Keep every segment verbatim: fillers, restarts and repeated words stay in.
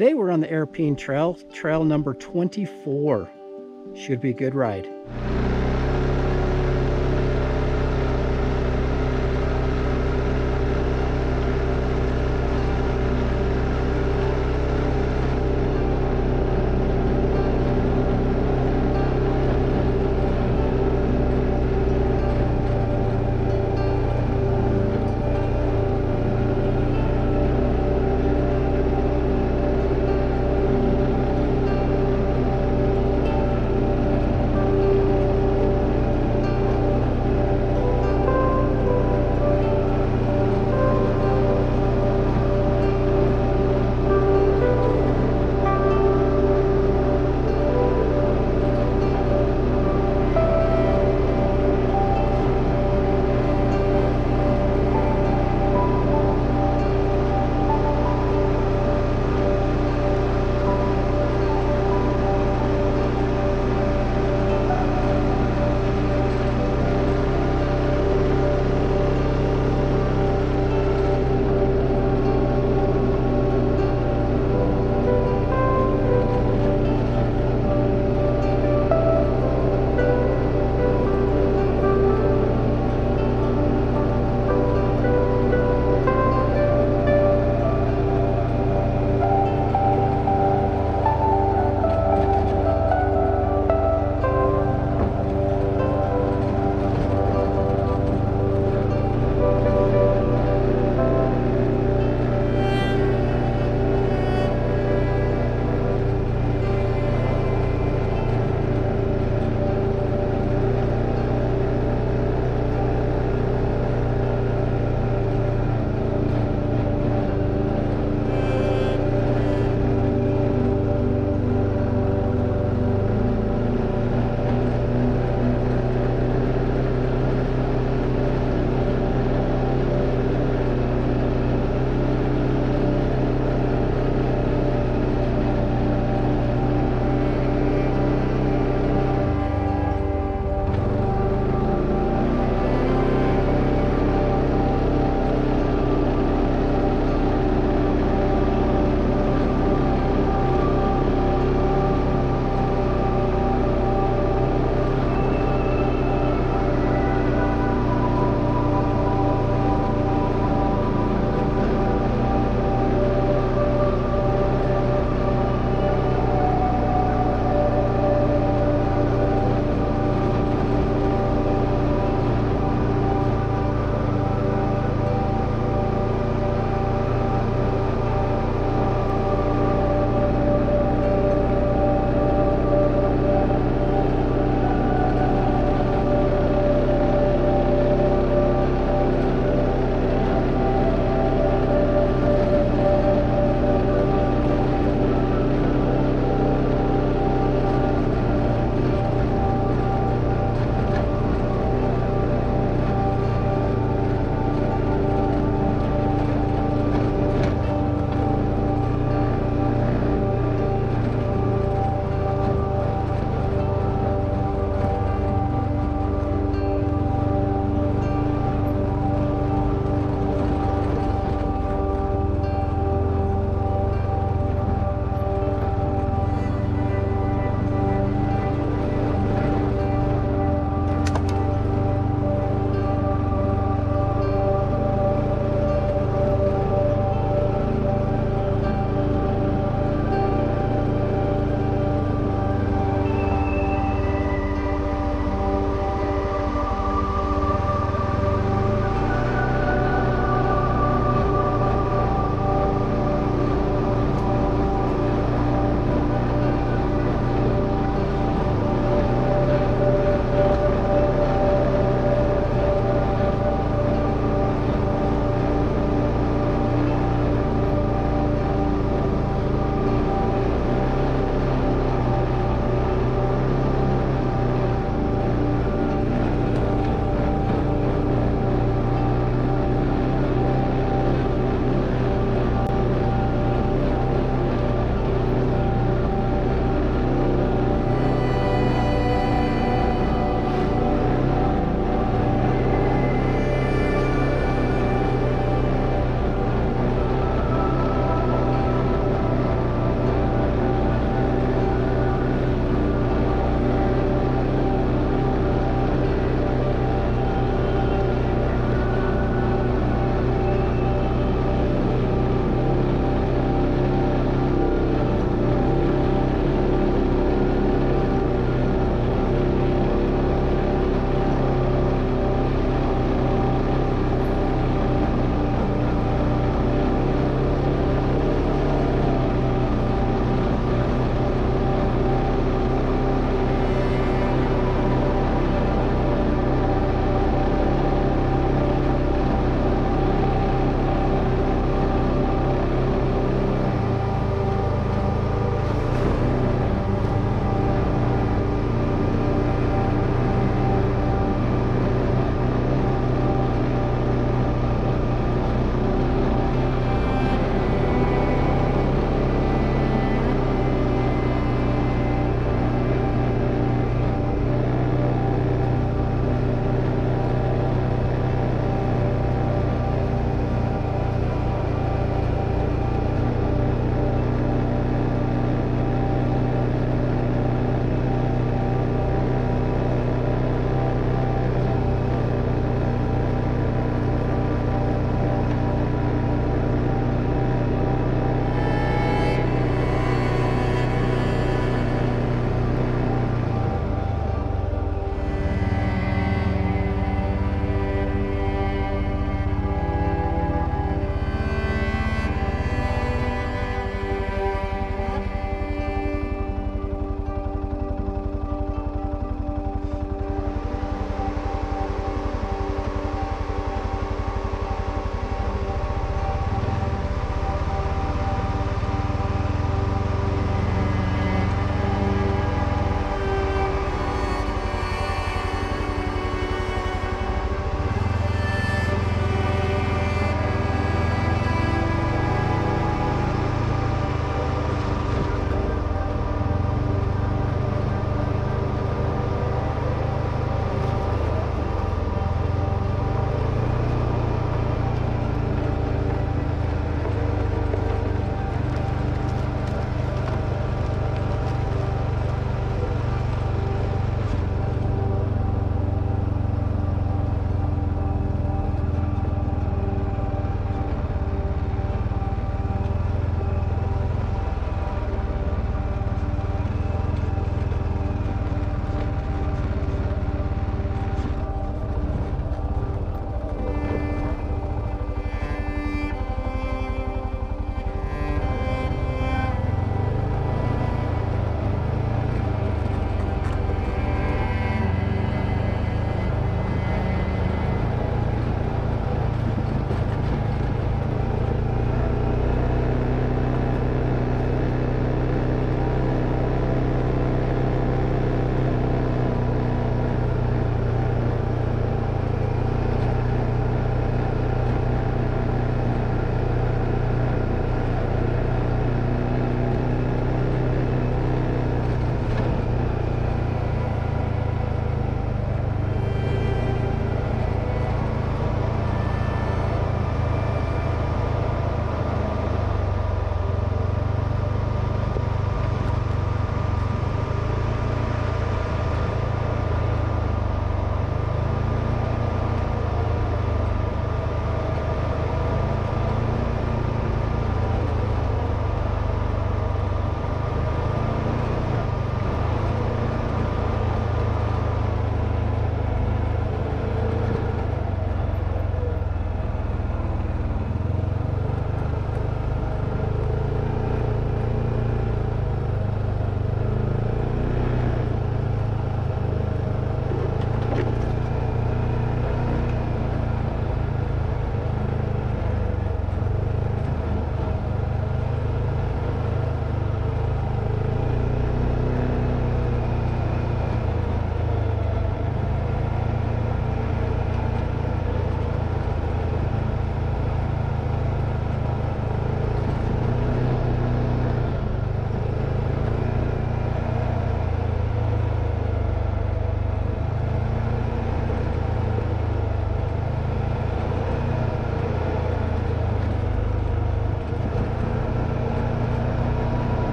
Today we're on the Arapeen Trail, trail number twenty-four. Should be a good ride.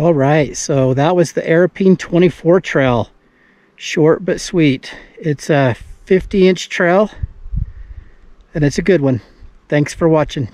All right, so that was the Arapeen twenty-four trail. Short but sweet. It's a fifty inch trail and it's a good one. Thanks for watching.